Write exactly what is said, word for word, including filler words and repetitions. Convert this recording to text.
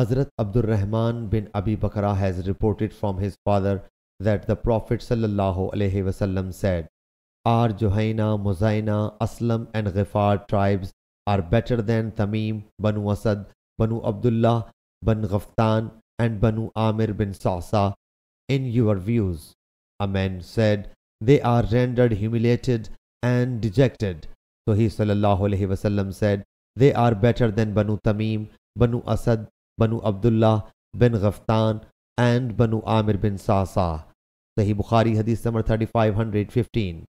Hazrat Abdul Rahman bin Abi Bakrah has reported from his father that the Prophet ﷺ said, "Our Juhayna, Muzayna, Aslam and Ghaffar tribes are better than Tamim, Banu Asad, Banu Abdullah, Banu Ghaftan and Banu Amir bin Sasa in your views." A man said, "They are rendered humiliated and dejected." So he ﷺ said, "They are better than Banu Tamim, Banu Asad, Banu Abdullah, Banu Ghaftan and Banu Amir bin Sasa." Sahih Bukhari Hadith number thirty-five hundred fifteen.